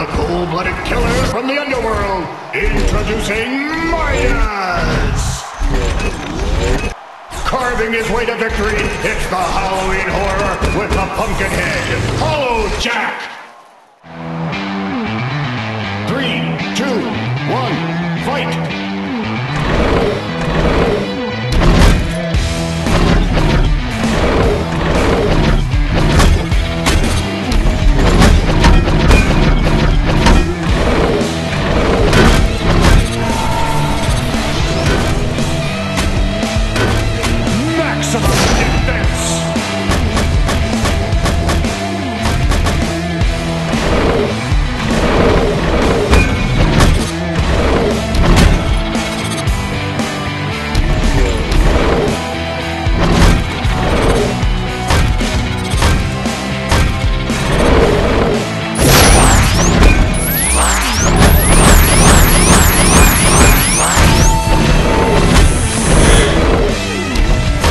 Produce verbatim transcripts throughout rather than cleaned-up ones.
the cold-blooded killers from the underworld, introducing Mayas! Carving his way to victory, it's the Halloween horror with the pumpkin head, Hollow Jack! Three, two, one, fight!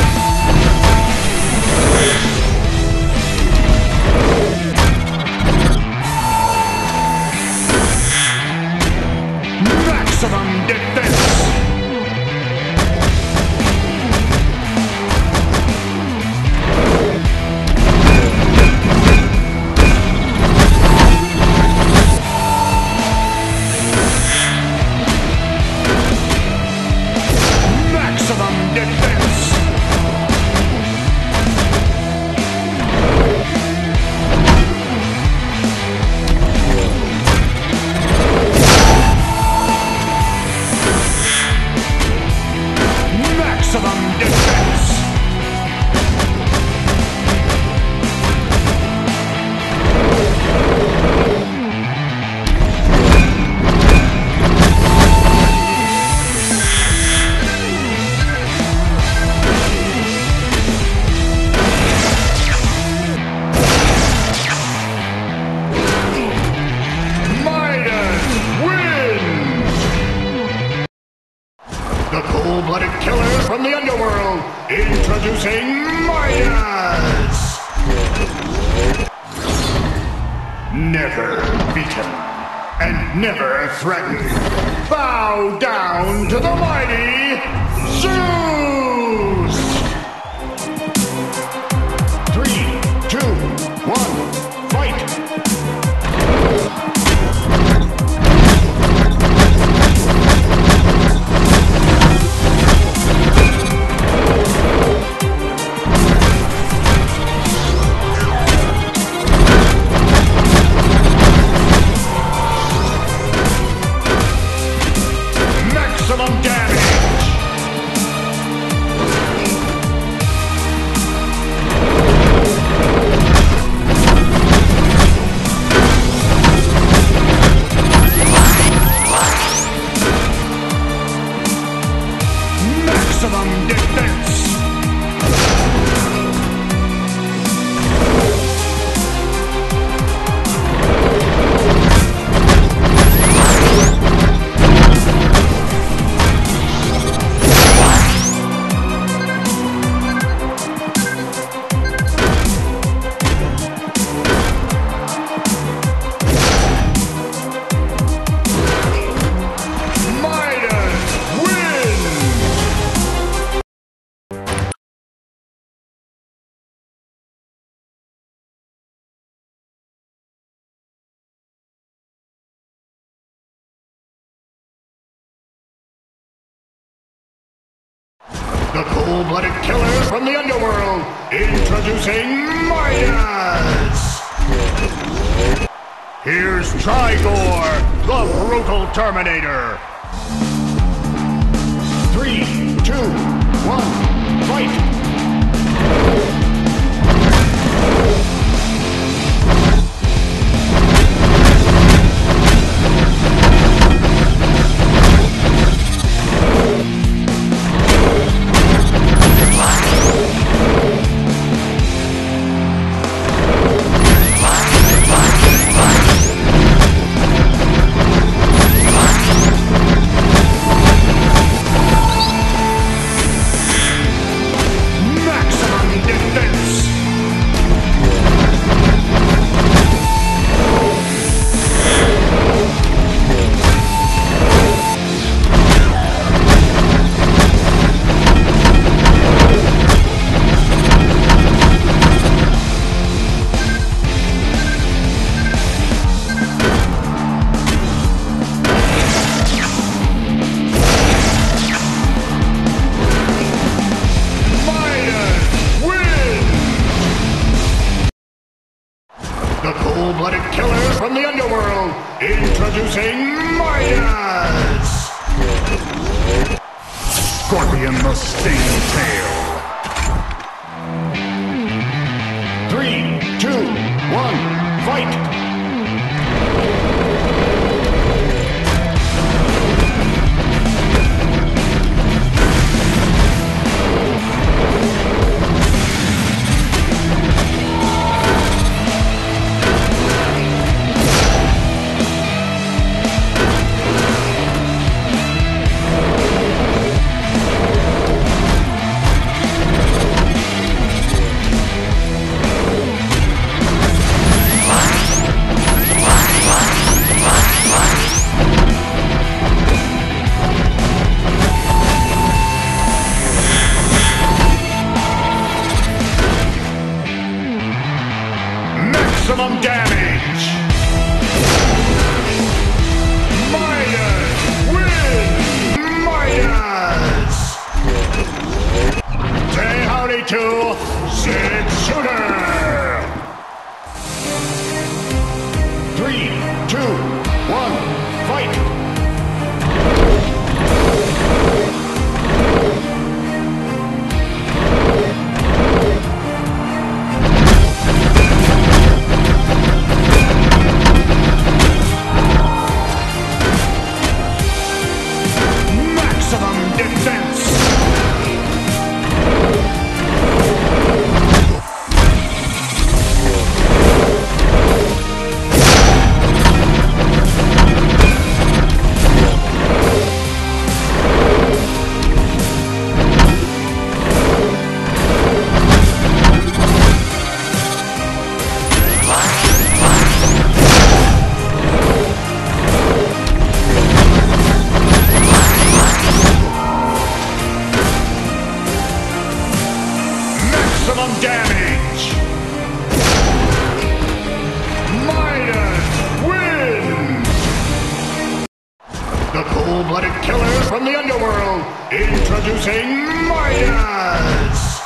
Introducing Mayas! Never beaten and never threatened. Bow down to the mighty Zeus! Three, two, one, fight! The cold-blooded killers from the underworld, introducing Mayas! Here's Trigor, the brutal Terminator! Three, two, one, fight! using Mayas! Scorpion the Sting Tail. Three, two, one, fight! Maximum damage! Mayas win! Mayas! Say howdy to Zed Shooter! Three, two, one, fight! Damage! Midas wins! The cool-blooded killer from the underworld, introducing Midas!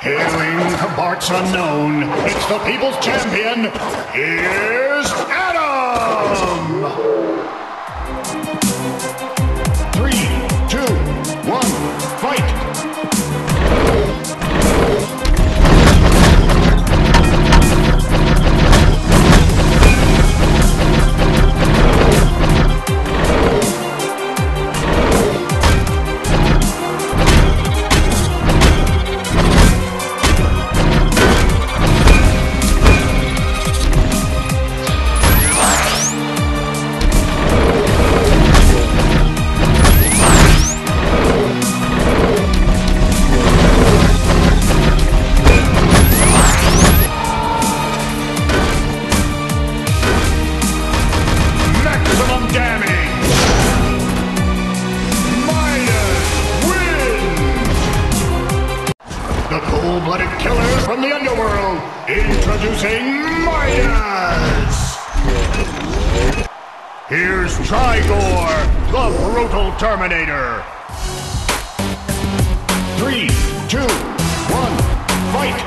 Hailing from parts unknown, it's the people's champion, here's Adam! Cold-blooded killer from the underworld, introducing Mayas! Here's Trigor, the brutal Terminator! Three, two, one, fight!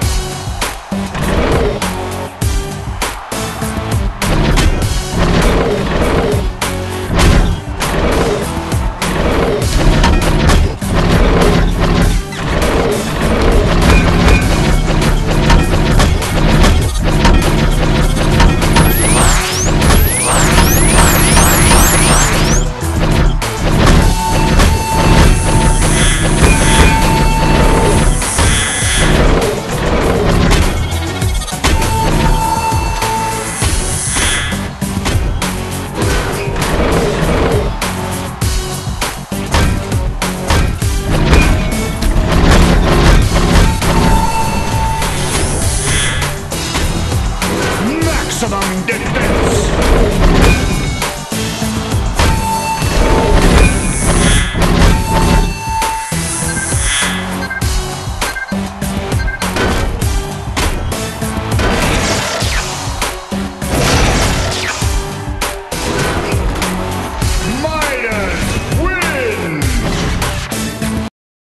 Did